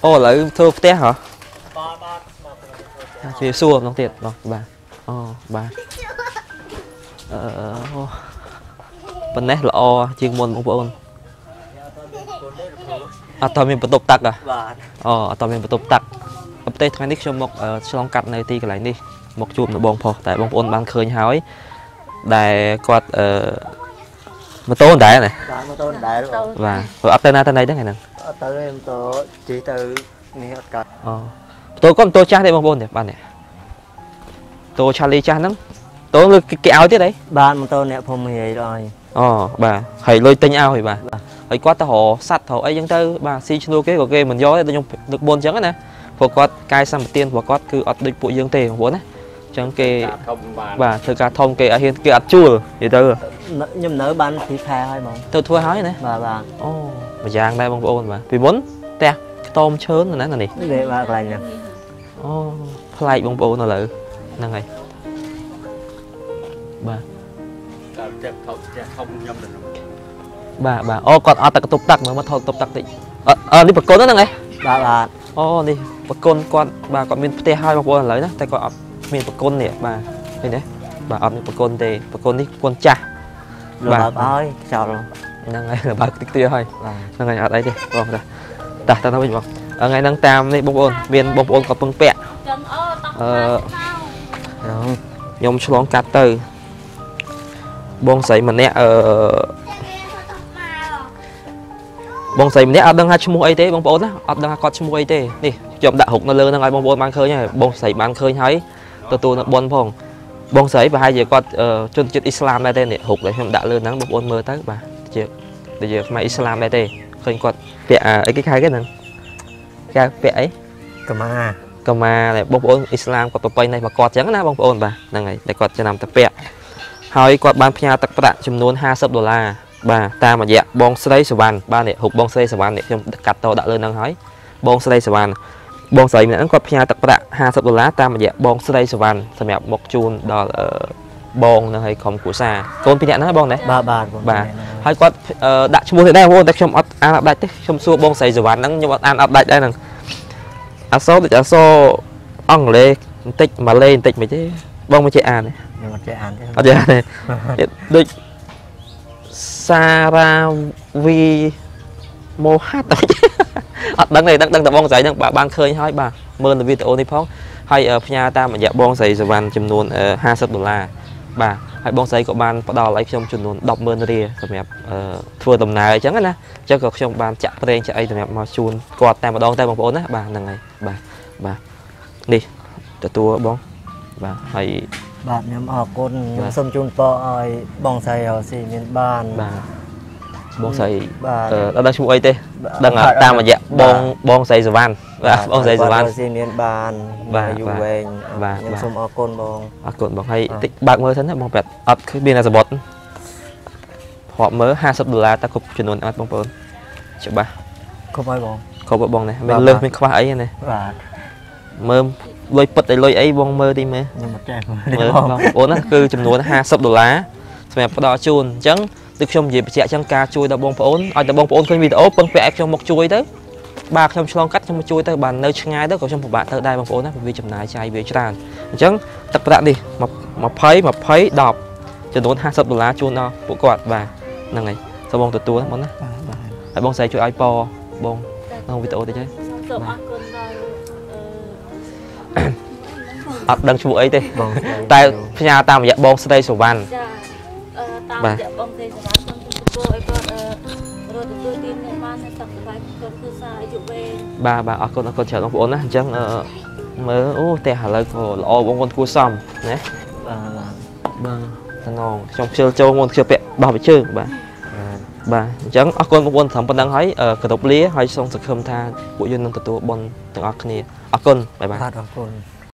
Ồ, lấy thơ té hả? Chị xua nó tiệt rồi bà. Bên nét là o chuyên môn của bọn. À tao mình bật tục tặc à? Tao mình bật tục tặc. Update thằng nick cho một trong cặp này thì cái này đi. Một chùm nó bong phò tại bong ôn ban khơi hỏi. Để quạt mà tốn đại này. Và update tên này đó ngày nè. Tới tôi chỉ từ này cả. Tôi có tôi chắc đấy bong ôn này bạn này. Tôi Charlie chắc lắm. Tôi lôi cái áo thế đấy. Bạn tôi nè phòng nghề rồi. Bà hãy lôi tinh áo thì bà. Hãy quát tao họ sắt họ ấy chẳng tới bà xin cho cái của game mình gió tôi nhung được bốn trắng nè. Và quát cai sang một tiên và quát cứ ọt địch bộ dương tề bốn á. Trong cái bà thưa cả thông cái ở hiện cái ọt chua thì tôi. Nhưng nỡ ban thì pha hơi mà. Tôi thua hói này. Bà. Mà giang đây bông ôn mà. Vì muốn te tôm chớn rồi nè này. Để bà lành nè. Play bông ôn nó lự. Năng này. Bà. Bà còn ở tập tục tặc mà thôi tục tặc đi. Đi bật côn đó này. Bà. Đi bật côn con bà còn miền T2 bọc bồn lấy đó, tại còn miền bật côn nè bà. Đây đấy. Bà ở miền bật côn tê, bật côn đi con chà. Bà ơi, chào rồi. Năng này là bà tích tia thôi. Năng này ở đây đi, vòng ra. Ta tao nói vòng. Ở ngày năng tam đi bọc bồn, miền bọc bồn còn bưng pẹ. Nhom xuống cá từ. Bông sấy mình nè bông sấy mình nè ở đằng hai chum ấy thế bông bồn á ở đằng hai con chum ấy thế đi chụp đại hụt nó lớn đang ai bông bồn bán khơi nhá bông sấy bán khơi thấy tôi nó bồn phong bông sấy và hai giờ con chân chân Islam đây này hụt đấy không đã lớn nắng bông bồn mơ tới bà để giờ mà Islam đây thế khơi con vẽ ấy cái khai cái này cái vẽ ấy cơm à này bông bồn Islam con tụi bay này mà con trắng na bông bồn bà đang này để con cho nằm tập vẽ hỏi quạt bán pha tắc bạc chấm nón $50 bà ta mà dạ bong sấy sầu ban ba này hụt bong sấy sầu ban này trong cắt to đã lên đang hỏi bong sấy sầu ban bong sấy mình ăn quạt pha tắc bạc $50 ta mà dạ bong sấy sầu ban xem nhạc bọc chun đó bong này hay không của xa con pin nhạn nó bong đấy bà hỏi quạt đã chấm nón thế này vô đặc trong ăn đại trong xua bong sấy sầu ban đang nhưng mà ăn đại đây là ăn số để ăn số ăn lên tích mà lên tích mấy chứ bong mà chơi ăn này này địch Saravi Mohat đằng này đằng tập bong sấy đằng bạn khơi hỏi bà mơn là video này phong hay ở nhà ta mà dạ bong sấy sầu ban chấm nón $50 bà hay bong sấy của bạn đo lấy trong chấm nón $10 tầm đẹp thua tầm nào chẳng hạn nè chắc có trong bạn chạm lên chạy tầm đẹp mà chun quạt tay mà đo tay bằng bốn á bà đằng này bà đi từ tua bong bà hay bạn nhóm họ con nhóm sông chun po ơi bong sấy ở xì miền bàn bà bong sấy đang chung ấy tê đang ở ta mà dạ bong sấy sầu ban xì miền bàn và dùng về nhóm sông họ con bong hay bạn mới thân đấy bong bẹt ấp cái bên là bọt họ mới $20 ta cục chuyển luôn ăn bong bồn chịu bà không phải bong không bong này mình lên mình khoa ấy này mơm lôi bật để lôi ấy bong mơ đi mà ổn á cứ chấm nón $50 xem đo chuồn trắng được trong dịp chạy trắng ca chui đào bong ổn ai đào bong ổn khi video bong vẽ trong một chui tới ba trong slong cắt trong một chui tới bàn nơi ngay đó có trong một bạn tới đây bong ổn á vì chấm nái chạy về tràn trắng tập bạn đi một phấy đọc chấm nón $20 chuồn đo bộ quạt và năng này sau bong tụt tua món á phải bong xài chui iPod bong không video thì chứ đang chụp ấy đây tại nhà tao dạ bong stay sầu ban bà bà con chờ con á chẳng mới tè hà lơi của lo bông con cua xong nè bà non trong chơi châu con chơi bẹ bà phải chơi bà chẳng con thầm con đang thấy cờ độc lý hay xong thực không tha bộ dân nông tự bông từng ác này con bye bye